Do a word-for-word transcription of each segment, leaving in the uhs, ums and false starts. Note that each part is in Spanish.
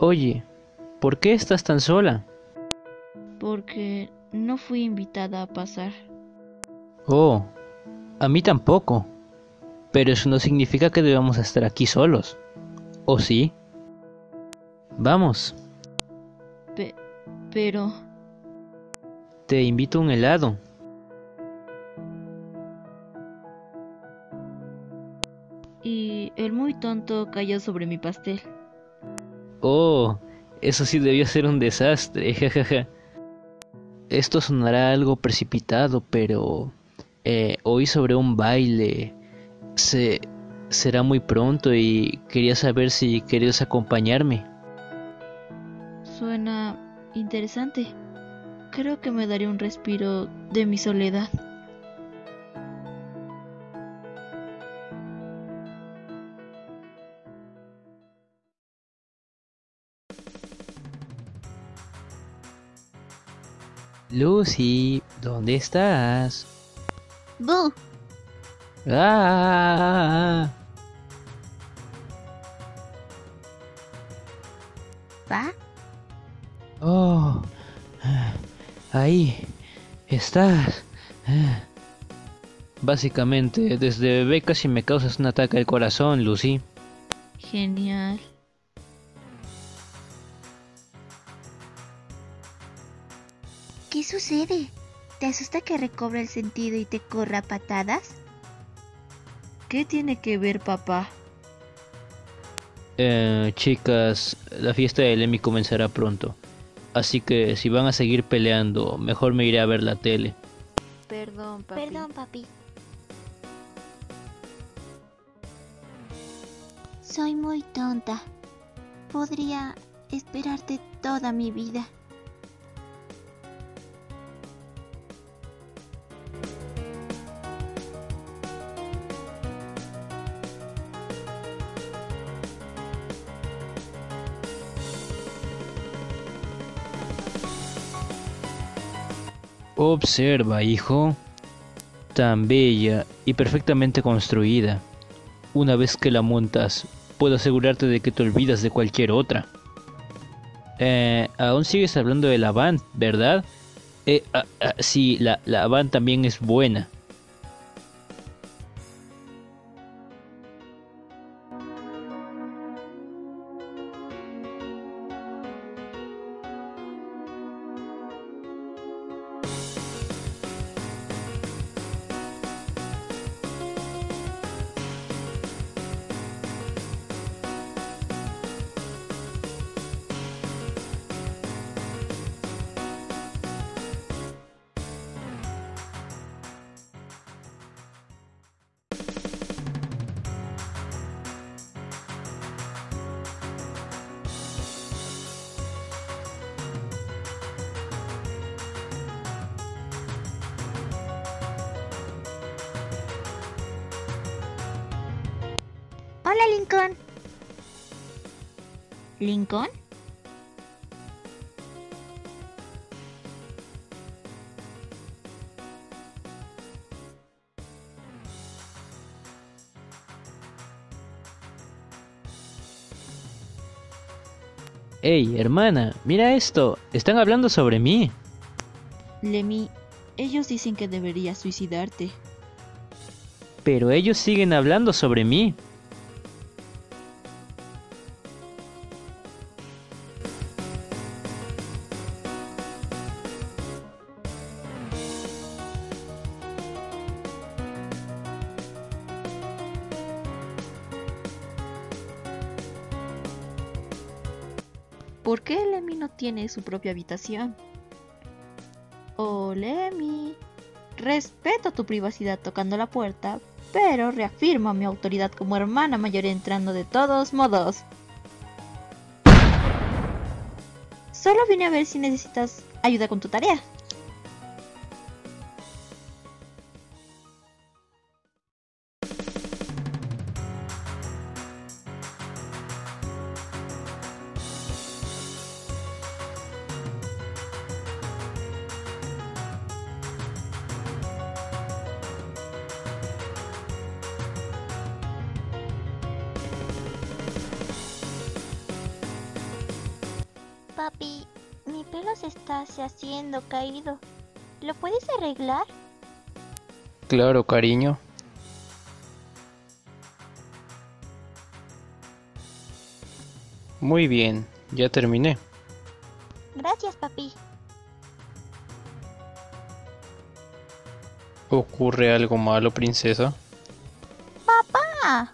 Oye, ¿por qué estás tan sola? Porque no fui invitada a pasar. Oh, a mí tampoco. Pero eso no significa que debamos estar aquí solos, ¿o sí? Vamos. Pe- pero... Te invito a un helado. Y el muy tonto cayó sobre mi pastel. Oh, eso sí debió ser un desastre, jajaja. Esto sonará algo precipitado, pero... Eh, hoy sobre un baile... Se... será muy pronto y quería saber si querías acompañarme. Suena interesante. Creo que me daré un respiro de mi soledad. Lucy, ¿dónde estás? ¡Bú! ¡Ah! ¿Va? Oh, ahí estás. Básicamente, desde bebé casi me causas un ataque al corazón, Lucy. Genial. ¿Qué sucede? ¿Te asusta que recobre el sentido y te corra a patadas? ¿Qué tiene que ver, papá? Eh, chicas, la fiesta de Lemmy comenzará pronto. Así que si van a seguir peleando, mejor me iré a ver la tele. Perdón, papi. Perdón, papi. Soy muy tonta. Podría esperarte toda mi vida. Observa, hijo, tan bella y perfectamente construida. Una vez que la montas, puedo asegurarte de que te olvidas de cualquier otra. Eh, aún sigues hablando de la van, ¿verdad? Eh, ah, ah, sí, la, la van también es buena. Hola, Lincoln. ¿Lincoln? Hey, hermana, mira esto. Están hablando sobre mí. Lemmy, ellos dicen que deberías suicidarte. Pero ellos siguen hablando sobre mí. ¿Por qué Lemmy no tiene su propia habitación? Oh, Lemmy, respeto tu privacidad tocando la puerta, pero reafirmo mi autoridad como hermana mayor entrando de todos modos. Solo vine a ver si necesitas ayuda con tu tarea. Papi, mi pelo se está haciendo caído. ¿Lo puedes arreglar? Claro, cariño. Muy bien, ya terminé. Gracias, papi. ¿Ocurre algo malo, princesa? ¡Papá!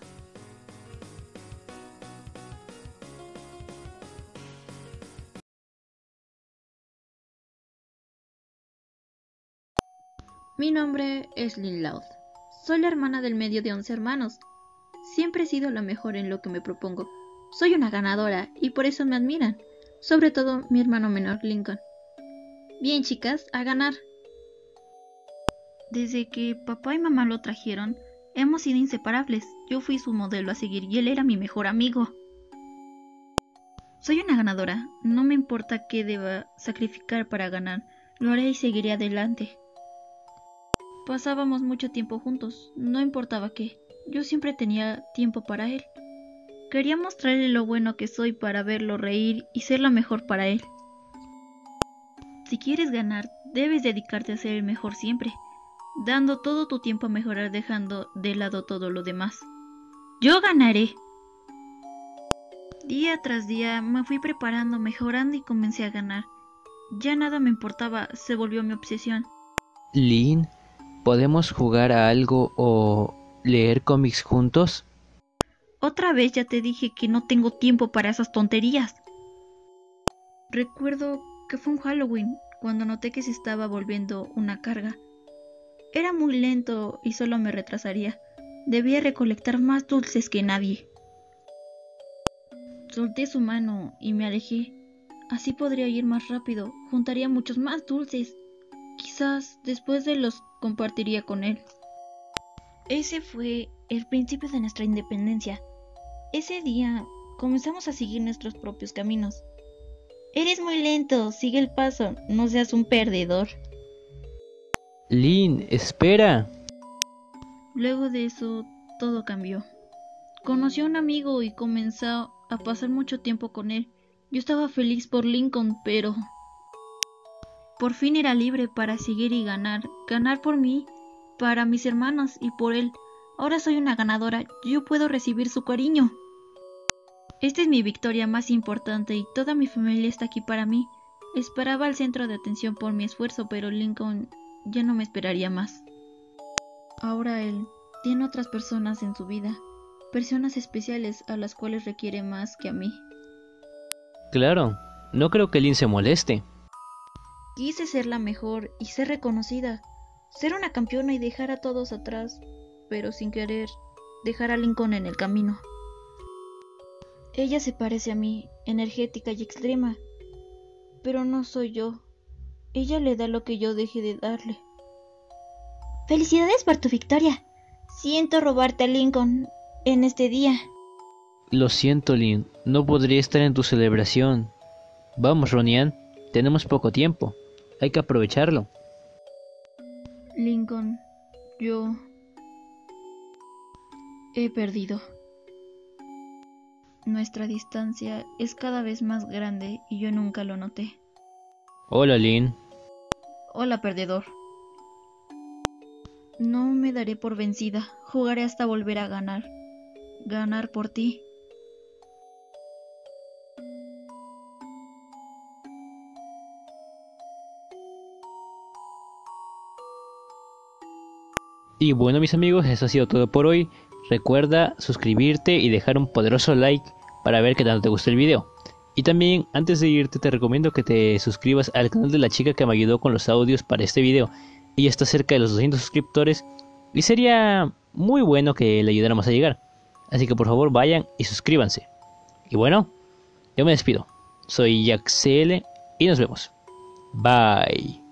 Mi nombre es Lin Loud. Soy la hermana del medio de once hermanos. Siempre he sido la mejor en lo que me propongo. Soy una ganadora y por eso me admiran. Sobre todo mi hermano menor, Lincoln. Bien, chicas, a ganar. Desde que papá y mamá lo trajeron, hemos sido inseparables. Yo fui su modelo a seguir y él era mi mejor amigo. Soy una ganadora. No me importa qué deba sacrificar para ganar. Lo haré y seguiré adelante. Pasábamos mucho tiempo juntos, no importaba qué. Yo siempre tenía tiempo para él. Quería mostrarle lo bueno que soy para verlo reír y ser la mejor para él. Si quieres ganar, debes dedicarte a ser el mejor siempre, dando todo tu tiempo a mejorar, dejando de lado todo lo demás. ¡Yo ganaré! Día tras día me fui preparando, mejorando y comencé a ganar. Ya nada me importaba, se volvió mi obsesión. Lin, ¿podemos jugar a algo o leer cómics juntos? Otra vez ya te dije que no tengo tiempo para esas tonterías. Recuerdo que fue un Halloween cuando noté que se estaba volviendo una carga. Era muy lento y solo me retrasaría. Debía recolectar más dulces que nadie. Solté su mano y me alejé. Así podría ir más rápido, juntaría muchos más dulces. Quizás después de los compartiría con él. Ese fue el principio de nuestra independencia. Ese día comenzamos a seguir nuestros propios caminos. Eres muy lento, sigue el paso, no seas un perdedor. Lin, espera. Luego de eso, todo cambió. Conocí a un amigo y comenzó a pasar mucho tiempo con él. Yo estaba feliz por Lincoln, pero... por fin era libre para seguir y ganar. Ganar por mí, para mis hermanos y por él. Ahora soy una ganadora, yo puedo recibir su cariño. Esta es mi victoria más importante y toda mi familia está aquí para mí. Esperaba al centro de atención por mi esfuerzo, pero Lincoln ya no me esperaría más. Ahora él tiene otras personas en su vida, personas especiales a las cuales requiere más que a mí. Claro, no creo que Lin se moleste. Quise ser la mejor y ser reconocida, ser una campeona y dejar a todos atrás, pero sin querer dejar a Lincoln en el camino. Ella se parece a mí, energética y extrema, pero no soy yo. Ella le da lo que yo dejé de darle. ¡Felicidades por tu victoria! Siento robarte a Lincoln en este día. Lo siento, Lin, no podría estar en tu celebración. Vamos, Ronian, tenemos poco tiempo, hay que aprovecharlo. Lincoln, yo... he perdido. Nuestra distancia es cada vez más grande y yo nunca lo noté. Hola, Lin. Hola, perdedor. No me daré por vencida. Jugaré hasta volver a ganar. Ganar por ti. Y bueno, mis amigos, eso ha sido todo por hoy. Recuerda suscribirte y dejar un poderoso like para ver qué tanto te gustó el video. Y también, antes de irte, te recomiendo que te suscribas al canal de la chica que me ayudó con los audios para este video. Ella está cerca de los doscientos suscriptores y sería muy bueno que le ayudáramos a llegar. Así que por favor vayan y suscríbanse. Y bueno, yo me despido. Soy Jack C L y nos vemos. Bye.